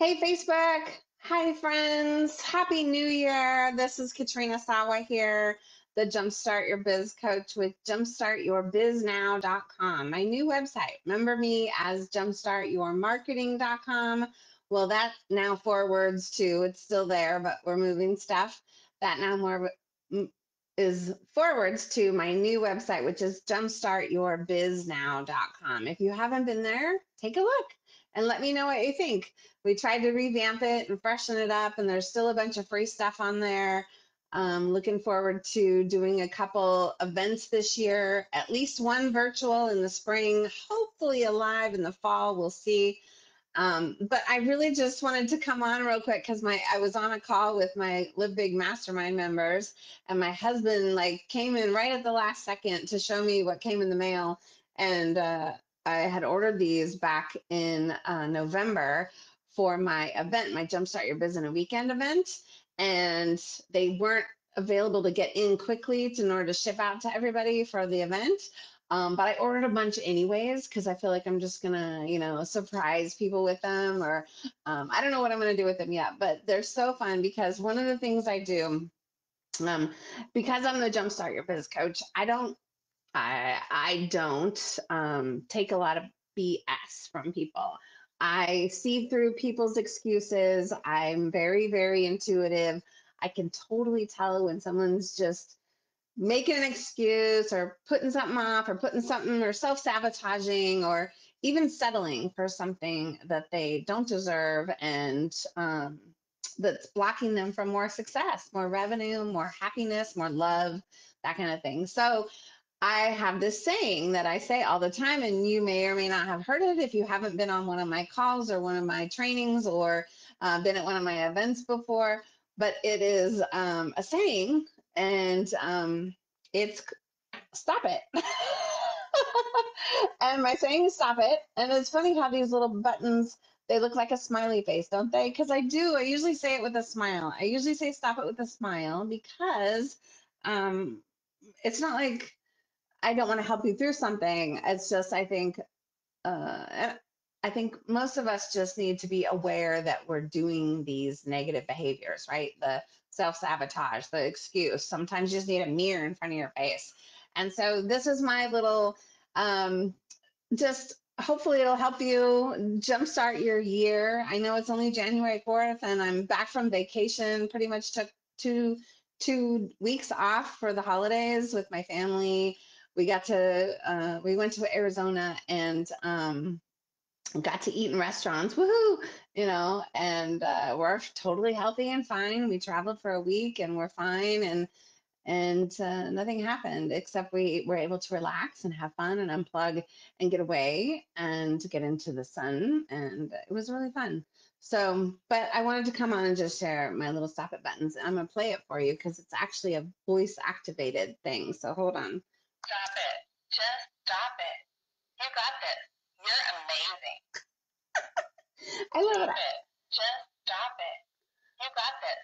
Hey, Facebook. Hi, friends. Happy New Year. This is Katrina Sawa here, the Jumpstart Your Biz Coach with jumpstartyourbiznow.com, my new website. Remember me as jumpstartyourmarketing.com. Well, that now forwards to, it's still there, but we're moving stuff. That now more is forwards to my new website, which is jumpstartyourbiznow.com. If you haven't been there, take a look and let me know what you think. We tried to revamp it and freshen it up, and there's still a bunch of free stuff on there. Looking forward to doing a couple events this year, at least one virtual in the spring, hopefully a live in the fall, we'll see. But I really just wanted to come on real quick because I was on a call with my Live Big Mastermind members, and my husband came in right at the last second to show me what came in the mail. And I had ordered these back in November for my event, my Jumpstart Your Biz in a Weekend event, and they weren't available to get in quickly in order to ship out to everybody for the event. But I ordered a bunch anyways because I feel like I'm just gonna, surprise people with them, or I don't know what I'm gonna do with them yet. But they're so fun because one of the things I do, because I'm the Jumpstart Your Biz coach, I don't take a lot of BS from people. I see through people's excuses. I'm very, very intuitive. I can totally tell when someone's just making an excuse or putting something off or self-sabotaging or even settling for something that they don't deserve, and that's blocking them from more success, more revenue, more happiness, more love, that kind of thing. So I have this saying that I say all the time, and you may or may not have heard it if you haven't been on one of my calls or one of my trainings or been at one of my events before, but it is a saying, and it's stop it. And my saying is stop it. And it's funny how these little buttons, they look like a smiley face, don't they? Because I usually say it with a smile. I usually say stop it with a smile because it's not like I don't want to help you through something. It's just, I think most of us just need to be aware that we're doing these negative behaviors, right? The self-sabotage, the excuse. Sometimes you just need a mirror in front of your face. And so this is my little, just hopefully it'll help you jumpstart your year. I know it's only January 4th and I'm back from vacation. Pretty much took two weeks off for the holidays with my family. We got to, we went to Arizona and got to eat in restaurants, woohoo, and we're totally healthy and fine. We traveled for a week and we're fine, and nothing happened except we were able to relax and have fun and unplug and get away and get into the sun, and it was really fun. So, but I wanted to come on and just share my little stop it buttons. I'm gonna play it for you because it's actually a voice activated thing, so hold on. Stop it. Just stop it. You got this. You're amazing. I love it. Just stop it. You got this.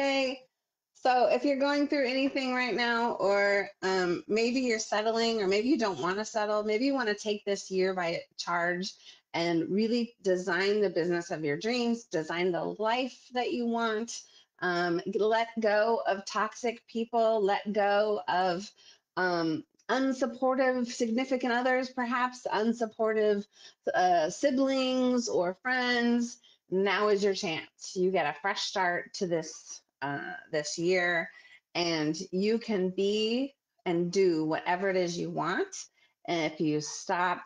You're amazing. Yay. So if you're going through anything right now, or maybe you're settling, or maybe you don't want to settle, maybe you want to take this year by charge and really design the business of your dreams, design the life that you want. Let go of toxic people, let go of unsupportive significant others, perhaps unsupportive siblings or friends. Now is your chance. You get a fresh start to this this year, and you can be and do whatever it is you want. And if you stop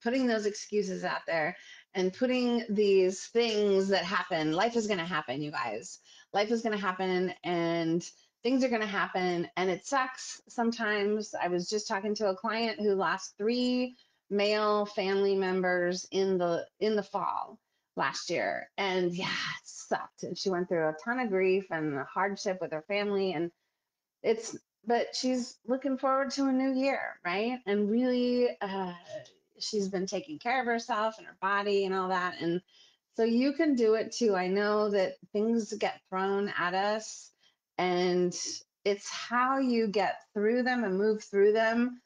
putting those excuses out there and putting these things that happen, life is going to happen, you guys. Life is going to happen, and things are going to happen, and it sucks sometimes. I was just talking to a client who lost 3 male family members in the fall last year, and yeah, it sucked. And she went through a ton of grief and hardship with her family, and but she's looking forward to a new year, right? And really, she's been taking care of herself and her body and all that. And so you can do it too. I know that things get thrown at us, and it's how you get through them and move through them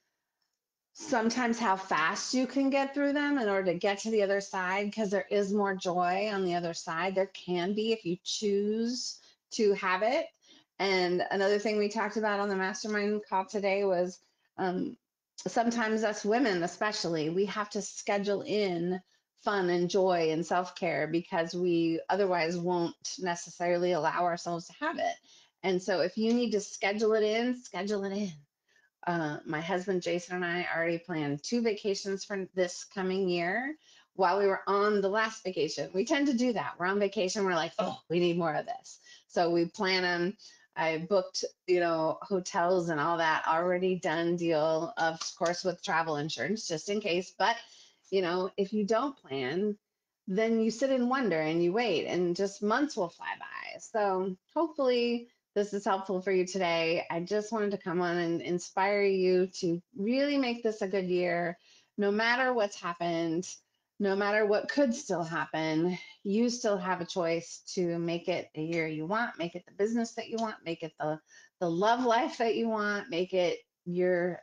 sometimes how fast you can get through them in order to get to the other side, because there is more joy on the other side. There can be if you choose to have it. And another thing we talked about on the mastermind call today was sometimes us women especially, we have to schedule in fun and joy and self-care because we otherwise won't necessarily allow ourselves to have it. And so if you need to schedule it in, schedule it in. My husband Jason and I already planned 2 vacations for this coming year while we were on the last vacation. We tend to do that. We're on vacation, we're like, oh, we need more of this. So we plan them. I booked, hotels and all that already done deal, of course, with travel insurance just in case. But, if you don't plan, then you sit and wonder and you wait and just months will fly by. So hopefully this is helpful for you today. I just wanted to come on and inspire you to really make this a good year. No matter what's happened, no matter what could still happen, you still have a choice to make it a year you want, make it the business that you want, make it the love life that you want, make it yours,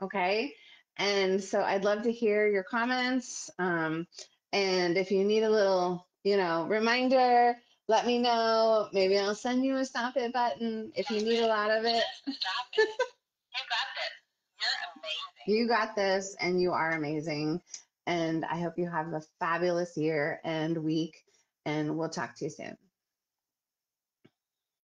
okay? And so I'd love to hear your comments. And if you need a little, reminder, let me know. Maybe I'll send you a stop it button if you need a lot of it. Stop it. You got this. You're amazing. You got this, and you are amazing. And I hope you have a fabulous year and week, and we'll talk to you soon.